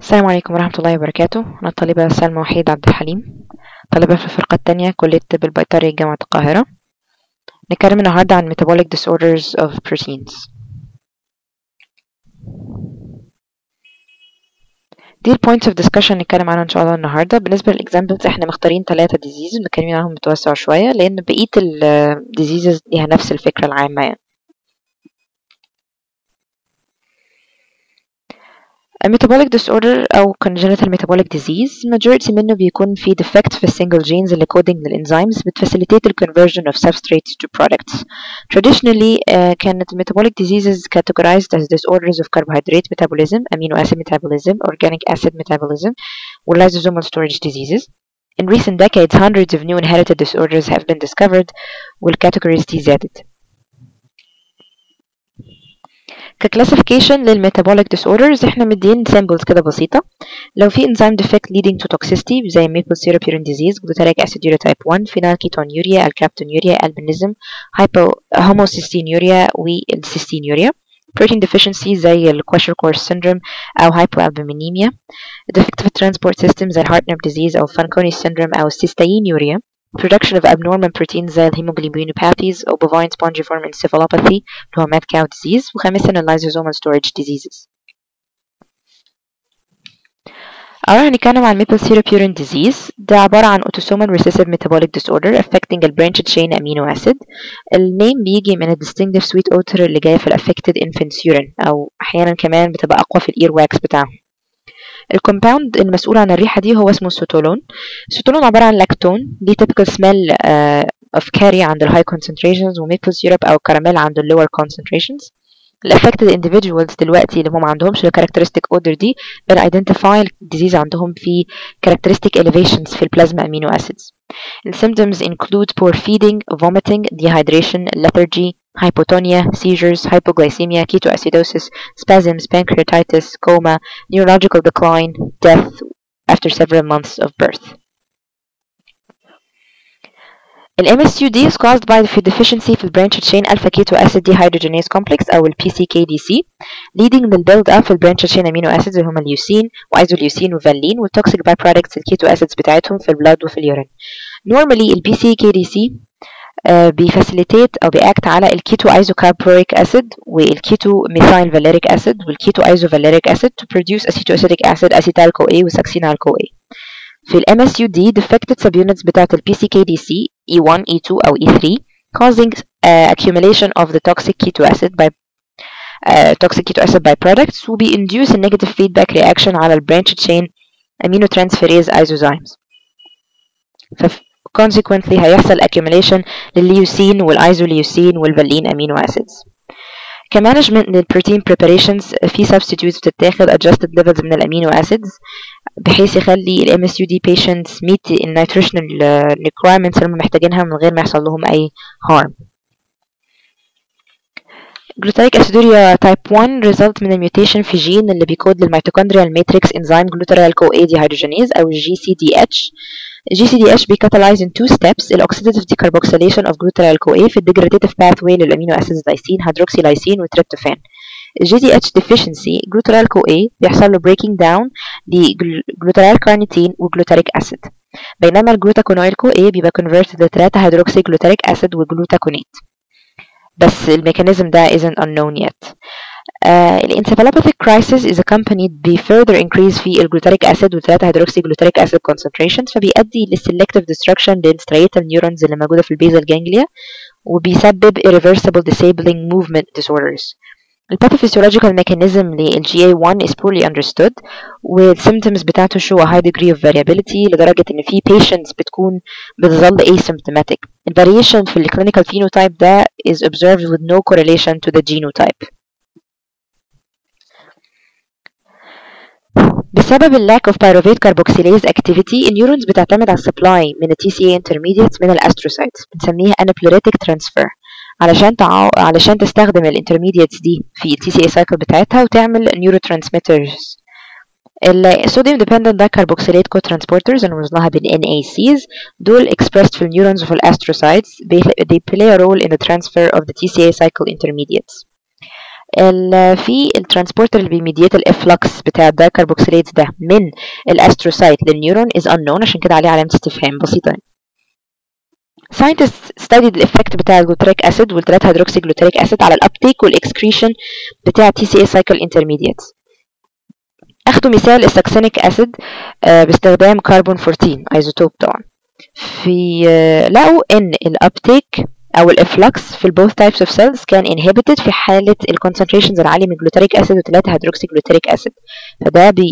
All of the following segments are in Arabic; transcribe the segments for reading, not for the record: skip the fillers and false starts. السلام عليكم ورحمة الله وبركاته. أنا الطالبة سلمى وحيد عبد الحليم، طالبة في الفرقة الثانية كلية طب البيطري جامعة القاهرة. نتكلم النهاردة عن Metabolic disorders of proteins. دي points of discussion نتكلم عنها إن شاء الله النهاردة. بالنسبة للإكزامبلز احنا مختارين 3 diseases ونتكلمين عنهم متوسع شوية، لأن بقية diseases ليها نفس الفكرة العامة يعني. metabolic disorder أو congenital metabolic disease majority منه بيكون في defect في single genes اللي coding للإنزيمز بتfacilitate the conversion of substrates to products. Traditionally كانت metabolic diseases categorized as disorders of carbohydrate metabolism, amino acid metabolism, organic acid metabolism, or lysosomal storage diseases. In recent decades, hundreds of new inherited disorders have been discovered والcategories دي زادت. ككلاسيفيكيشن للميتابوليك ديسوردرز احنا مدين سامبلز كده بسيطه. لو في انزيم ديفكت leading to toxicity زي ميبل سيرب يورين ديزيز، جلوتاريك اسيدوريا تايب 1، فينالكيتونيوريا، الكابتونيوريا، البينيزم، هوموسيستينيوريا والسيستينيوريا. بروتين ديفيشنسي زي الكواشر كورس سيندروم او هايبوالبومينيميا. ديفكت في الترانسبورت سيستم زي هارتنب ديزيز او فانكوني سيندروم او السيستينيوريا. Production of abnormal proteins زي hemoglobinopathies or bovine spongiform encephalopathy اللي هو mad cow disease، وخامسا lysosomal storage diseases. أولا هنتكلم عن maple syrup urine disease. ده عبارة عن autosomal recessive metabolic disorder affecting the branched chain amino acid. النيم بيجي من distinctive sweet odor اللي جاية في affected infant's urine، أو أحيانا كمان بتبقى أقوى في الإير واكس بتاعهم. الكومباوند المسؤول عن الريحة دي هو اسمه سوتولون. السوتولون عبارة عن لاكتون، دي typical smell of curry عند ال high concentrations، وميبل سيرب أو كراميل عند ال lower concentrations. ال affected individuals دلوقتي اللي هم ما عندهمش ال characteristic odor دي بن identify ال disease عندهم في characteristic elevations في ال plasma amino acids. ال symptoms include poor feeding, vomiting, dehydration, lethargy, hypotonia, seizures, hypoglycemia, ketoacidosis, spasms, pancreatitis, coma, neurological decline, death after several months of birth. The MSUD is caused by the deficiency in the branched chain alpha keto acid dehydrogenase complex أو PCKDC, leading to build up in branched chain amino acids اللي هما اليوسين وأيزوليوسين وفالين والتوكسيك باي برودكتس الكيتو أسيدز بتاعتهم في البلاد وفي اليورين. Normally ال PCKDC بيفاسيليتيت أو بيأكت على الكيتو ايزوكاربوريك أسيد والكيتو ميثايل فاليريك أسيد والكيتو ايزوفاليريك أسيد to produce acetoacetic acid acetyl CoA وساكسينال CoA. في ال MSUD defected subunits بتاعت ال PCKDC E1, E2 أو E3 causing accumulation of the toxic keto acid byproducts will be induce a negative feedback reaction على ال branched chain aminotransferase isozymes. Consequently هيحصل accumulation للليوسين والايزوليوسين والفالين amino acids. كمانجمنت للبروتين preparations في substitutes بتتاخد adjusted levels من الامينو acids بحيث يخلي ال MSUD patients meet ال nutritional requirements اللي هم محتاجينها من غير ما يحصل لهم أي harm. glutaric aciduria type 1 result من mutation في جين اللي بيكود للميتوكوندريال matrix enzyme glutaric CoA dehydrogenase أو GCDH. GCDH be catalyzed in 2 steps: the oxidative decarboxylation of glutaric CoA في degradative pathway للأمينو acids lysine, hydroxylysine وتريبتوفان. GCDH deficiency glutaric CoA بيحصل له breaking down لglutaric carnitine وglutaric acid، بينما الglutaconyl CoA بيبقى converted لثلاثة hydroxy glutaric acid وglutaconate. بس الميكانيزم ده isn't unknown yet. The encephalopathic crisis is accompanied by further increase في الglutaric acid وثلاثة hydroxy glutaric acid concentrations، فبيؤدي للselective destruction للstriatal neurons اللي موجودة في البيزال جانجليا وبيسبب irreversible disabling movement disorders. The pathophysiological mechanism لل GA1 is poorly understood with symptoms بتاعته show a high degree of variability لدرجة إن في patients بتظل asymptomatic. The variation في clinical phenotype ده is observed with no correlation to the genotype. بسبب ال lack of pyruvate carboxylase activity، النيورونز بتعتمد على supply من ال TCA intermediates من الأستروسايتس، بنسميها anapylaretic transfer. علشان تستخدم الانترميديتس دي في TCA cycle بتاعتها وتعمل neurotransmitters. الsodium dependent dicarboxylate cotransporters اللي وزناها بال NACs دول expressed في neurons وفي astrocytes. They play a role in the transfer of the TCA cycle intermediates. في الترانسبورتر اللي بيميديات الافلكس بتاع الدايكربوكسيليتس ده من الاستروسايت للنيورون is unknown، عشان كده عليه علامه استفهام بسيطه. scientists studied the effect بتاع الجلوتريك acid والثلاث هيدروكسي جلوتريك acid على الابتيك والاكسكريشن بتاع TCA cycle intermediates. اخدوا مثال الساكسينيك acid باستخدام كربون 14 ايزوتوب طبعا. في لقوا ان الابتيك او الافلكس في both types of cells كان inhibited في حاله الconcentrations العاليه من جلوتريك acid وثلاث هيدروكسي جلوتريك acid، فده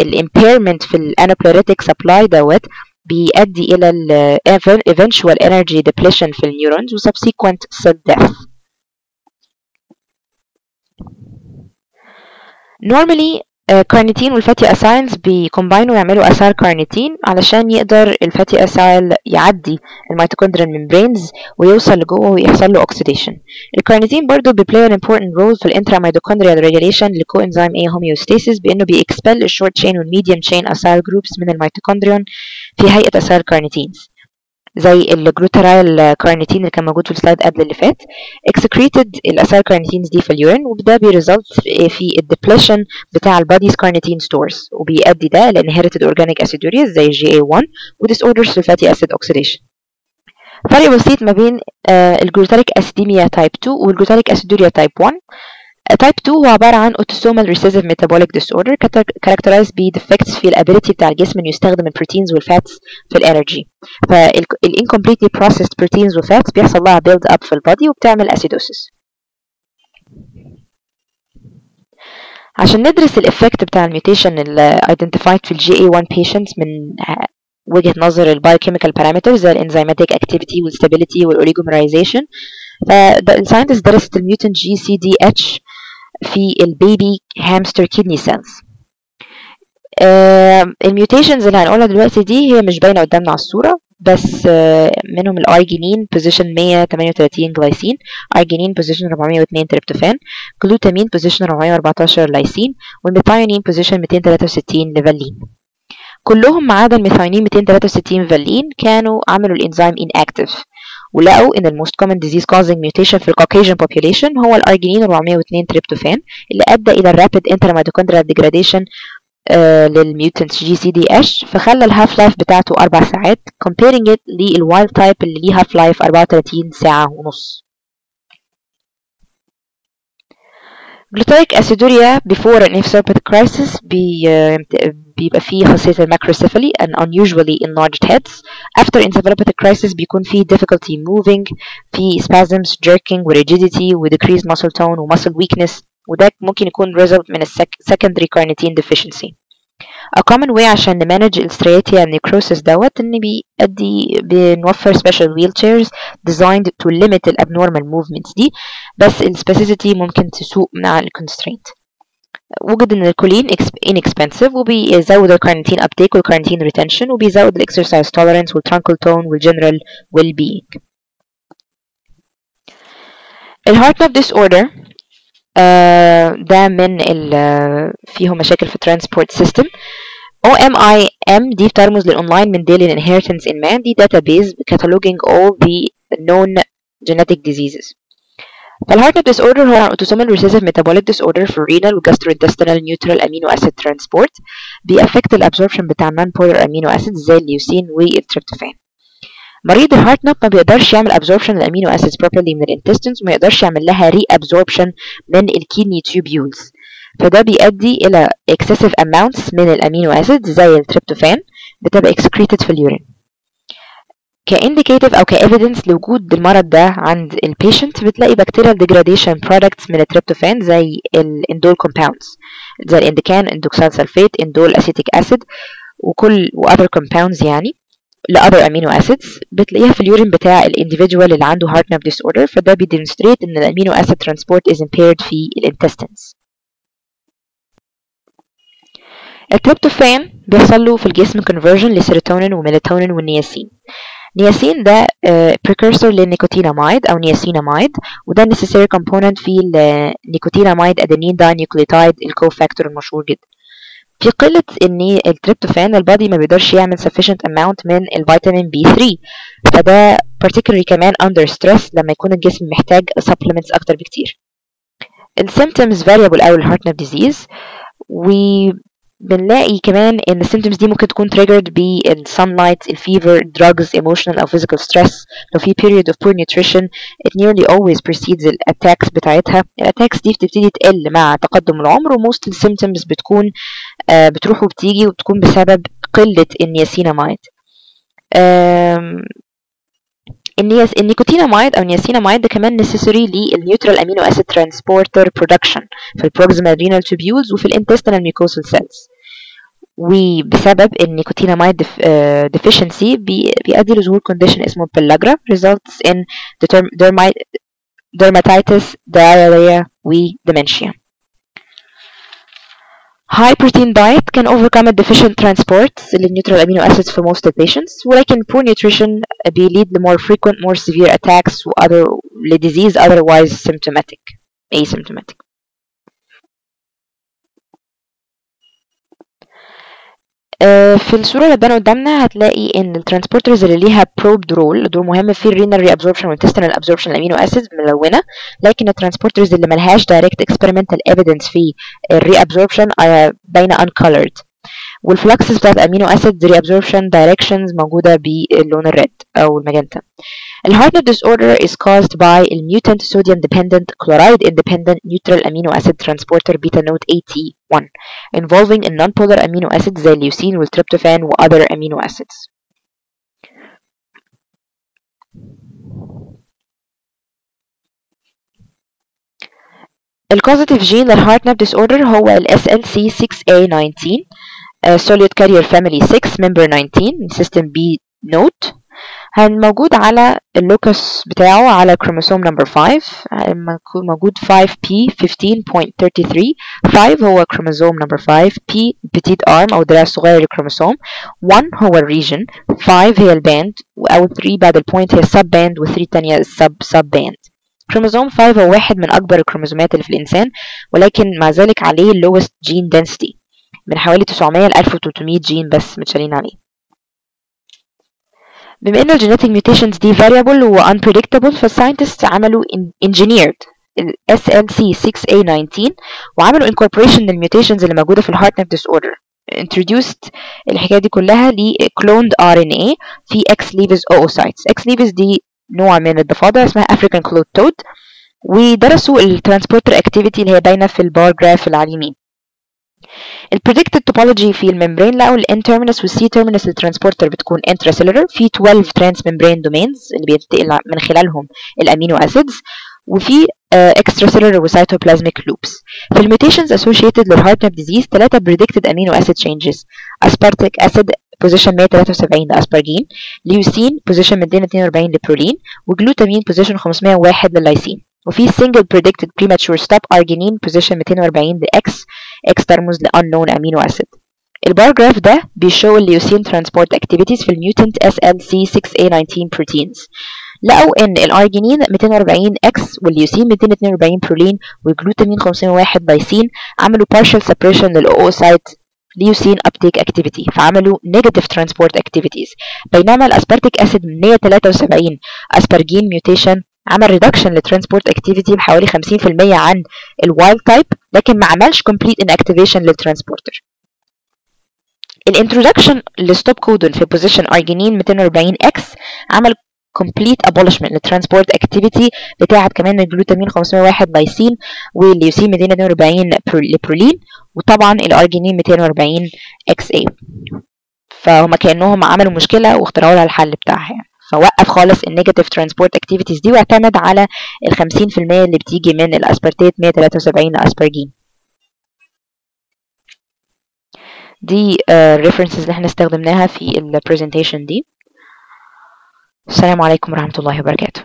الامبيرمنت في الانابلوريتيك سبلاي دوت بيؤدي الى ال eventual energy depletion في النيورونز و subsequent cell death. Normally كارنيتين والفاتي اسايلز بيكومباينوا ويعملوا اسايل كارنيتين علشان يقدر الفاتي اسايل يعدي الميتوكوندريال ميمبرينز ويوصل لجوه ويحصل له اوكسيديشن. الكارنيتين برضه بيبلاي ان امبورتنت رول في الانترا ميتوكوندريال ريجوليشن لكو انزيم اي هوميوستاسيس، بانه بيكسبل الشورت تشين والميديم تشين اسايل جروبس من الميتوكوندريون في هيئه اسايل كارنيتينز زي الجلوتارايل كارنيتين اللي كان موجود في السلايد قبل اللي فات. اكسكريتد الاسايل كارنيتينز دي في اليورين، وده بيريزلت في الديبليشن بتاع الباديز كارنيتين ستورز، وبيؤدي ده لانهيرتد اورجانيك اسيدوريز زي GA1 وديس اوردرز في الفاتي اسيد اوكسيديشن. فرق بسيط ما بين الجلوتاريك اسيديميا تايب 2 والجلوتاريك اسيدوريا تايب 1. تايب 2 هو عباره عن اوتوسومال ريسيسيف ميتابوليك ديس اوردر كاركترايز بي ديفكتس في الابيليتي بتاع الجسم انه يستخدم البروتينز والفاتس في الانرجي، فالانكمبليتلي بروسيسد بروتينز وفاتس بيحصل لها بيلد اب في البادي وبتعمل اسيدوسيس. عشان ندرس الايفكت بتاع الميوتيشن اللي ايدنتيفايد في الجي اي 1 بيشنتس من وجهه نظر البايوكيميكال بارامترز زي الانزيماتيك اكتيفيتي والستابيليتي والاوليجومرايزيشن، فالساينتست درست الميوتن جي سي دي اتش في البيبي هامستر كيدني سيلز. الميوتيشنز اللي هنقولها دلوقتي دي هي مش باينه قدامنا على الصوره، بس منهم الارجينين بوزيشن 138 جلايسين، ارجينين بوزيشن 402 تريبتوفان، جلوتامين بوزيشن 414 لايسين، والميثايونين بوزيشن 263 لفالين. كلهم ما عدا الميثايونين 263 فالين كانوا عملوا الانزيم inactive، ولقوا ان الموست كومن ديزيز كوزنج ميوتيشن في الكوكيجن بوبيوليشن هو الارجينين 402 تريبتوفان اللي ادى الى الرابيد انترميتوكوندريال ديجراديشن للميوتنت جي سي دي اتش، فخلى الهاف لايف بتاعته 4 ساعات comparing it للوايلد تايب اللي ليه هاف لايف 34 ساعه ونص. جلوتاريك اسيدوريا before an encephalopathic crisis بيبقى فيه خاصية الماكروسيفالي and unusually enlarged heads. after encephalopathic crisis بيكون فيه difficulty moving، فيه spasms jerking و rigidity و decreased muscle tone و muscle weakness، وده ممكن يكون result من secondary carnitine deficiency. a common way عشان نمانج السترياتيا necrosis دوت ان بنوفر special wheelchairs designed to limit ال abnormal movements دي، بس ال specificity ممكن تسوء مع ال constraint. وجد ان الكولين inexpensive وبيزود الكارنتين uptake والكارنتين retention وبيزود الاكسرسايز tolerance والترانكل tone والجنرال well being. الهارتنب disorder ده من فيهم مشاكل في transport system. OMIM دي بترمز للأونلاين Mendelian inheritance in man، دي database cataloging all the known genetic diseases. فالهارتنب disorder هو autosomal recessive metabolic disorder في renal و gastrointestinal neutral amino acid transport، بيأفكت الابسوربشن بتاع non-polar amino acids زي الليوسين والتريبتوفان. مريض الهارتنب ما بيقدرش يعمل absorption للامينو acids properly من الانتستنس، وما يقدرش يعمل لها reabsorption من الكيدني tubules، فده بيؤدي الى excessive amounts من الامينو acids زي التريبتوفان بتبقى excreted في اليورين. كانديكيتيف او كايفيدنس لوجود المرض ده عند البيشنت بتلاقي بكتيريال ديجراديشن برودكتس من التريبتوفان زي الاندول كومباوندز زي الاندكان، اندوكسال سلفيت، اندول اسيتيك اسيد، وكل واذر كومباوندز يعني لاذر امينو اسيدز بتلاقيها في اليورين بتاع الانديفيدوال اللي عنده هارتنب ديس اوردر، فده بيديمونستريت ان الامينو اسيد ترانسبورت از امبيرد في الانتستنس. التريبتوفان بيحصل له في الجسم كونفرجن لسيروتونين وميلاتونين والنياسين. نياسين ده precursor للنيكوتينامايد أو نياسينامايد، وده necessary component في النيكوتينامايد أدينين داي نيوكليوتايد الكوفاكتور المشهور جدا. في قلة إن التريبتوفان البادي ما بيقدرش يعمل sufficient amount من الفيتامين B3، فده particularly كمان under stress لما يكون الجسم محتاج supplements أكتر بكتير. ال symptoms variable أو ال Hartnup disease. وبنلاقي كمان إن ال symptoms دي ممكن تكون triggered بال sunlight, ال fever, drugs, emotional أو physical stress. لو في period of poor nutrition it nearly always precedes ال attacks بتاعتها. ال attacks دي بتبتدي تقل مع تقدم العمر، و most ال symptoms بتكون بتروح وبتيجي وبتكون بسبب قلة النياسيناميد. النيكوتيناميد أو النياسيناميد ده كمان necessary للنيوترال أمينو أسيد ترانسبورتر برودكشن في البروكسيمال رينال تيوبيولز وفي الانتستينال ميكوسال سيلز. وبسبب النيكوتيناميد deficiency بيؤدي لظهور condition اسمه pellagra results in dermatitis, diarrhea وdementia. High protein diet can overcome a deficient transport للنيوترال amino acids for most of the patients, ولكن poor nutrition بيليد لمور frequent, more severe attacks وother لdisease otherwise symptomatic, asymptomatic. في الصورة اللي بتبان قدامنا هتلاقي إن الترانسبورترز اللي ليها probed role دور مهم في الرينال ريابزوربشن والانتستينال ابزوربشن الامينو اسيدز ملونة، لكن الترانسبورترز اللي ملهاش direct experimental evidence في الريابزوربشن باينة uncolored. والفلكسز بتاعت امينو اسيد ريابزوربشن دايركشنز موجودة باللون الريد أو الماجنتا. الهارتنب disorder is caused by الميوتنت sodium dependent chloride independent neutral amino acid transporter beta node AT1 involving a nonpolar amino acids زي الليوسين والتريبتوفان وother amino acids. الكوزيتيف جين للهارتنب disorder هو ال SLC6A19 solute carrier family 6 member 19 system B node. موجود على اللوكس بتاعه على كروموسوم نمبر 5، موجود 5p15.33. 5 هو كروموسوم نمبر 5، p بتيت arm أو دراع صغير للكروموسوم، 1 هو الريجن، 5 هي الباند، أو 3 بعد البوينت هي السب باند، و3 تانية السب سب باند. كروموسوم 5 هو واحد من أكبر الكروموسومات اللي في الإنسان، ولكن مع ذلك عليه lowest gene density، من حوالي 900 ل 1300 جين بس متشالين عليه. بما ان الجينيتك ميوتيشنز دي variable و unpredictable، فالساينتست عملوا engineered SLC6A19 وعملوا incorporation للميوتيشنز اللي موجودة في الهارتنب disorder. introduced الحكاية دي كلها ل cloned RNA في X leaves oocytes. X leaves دي نوع من الضفادع اسمها African Clawed Toad، ودرسوا الترانسبورتر activity اللي هي باينة في البار جراف اللي على اليمين. البريدكتد توبولوجي في الممبرين لقوا الان تيرمينس والسي تيرمينس الترانسبورتر بتكون انتراسيلولر، في 12 ترانس ممبرين دومينز اللي بينتقل من خلالهم الامينو اسيدز، وفي اكستراسيلولر وسايتوبلازميك لوبس. في الميوتيشنز اسوشيتد للهارتنب ديزيز 3 بريدكتد امينو اسيد تشينجز، اسبارتيك اسيد بوزيشن 173 لاسبارجين، ليوسين بوزيشن 242 لبرولين، وجلوتامين بوزيشن 501 لللايسين. وفي single predicted premature stop arginine position 240 لإكس، إكس ترمز ل unknown amino acid. البار جراف ده بيشو الليوسين transport activities في الميوتنت SLC6A19 proteins. لقوا إن الأرجينين 240 إكس والليوسين 242 برولين والجلوتامين 501 لايسين عملوا partial separation للأوسايت ليوسين uptake activity، فعملوا negative transport activities. بينما الأسبارتيك أسيد 173 أسبارجين mutation عمل ريدكشن للترانسبورت اكتيفيتي بحوالي 50% عن الوايلد تايب، لكن ما عملش كومبليت اناكتيفيشن للترانسبورتر. الانترودكشن لستوب كودون في بوزيشن ارجينين 240 اكس عمل كومبليت ابولشمنت للترانسبورت اكتيفيتي بتاعت كمان الجلوتامين 501 لايسين والليوسين 242 لبرولين، وطبعا الارجينين 240 اكس اي. فهم كانهم عملوا مشكله واخترعوا لها الحل بتاعها، فوقف خالص النيجاتيف ترانسبورت اكتيفيتيز دي واعتمد على ال 50% اللي بتيجي من الاسبارتيت 173 اسبارجين. دي الريفرنسز اللي احنا استخدمناها في البرزنتيشن دي. السلام عليكم ورحمة الله وبركاته.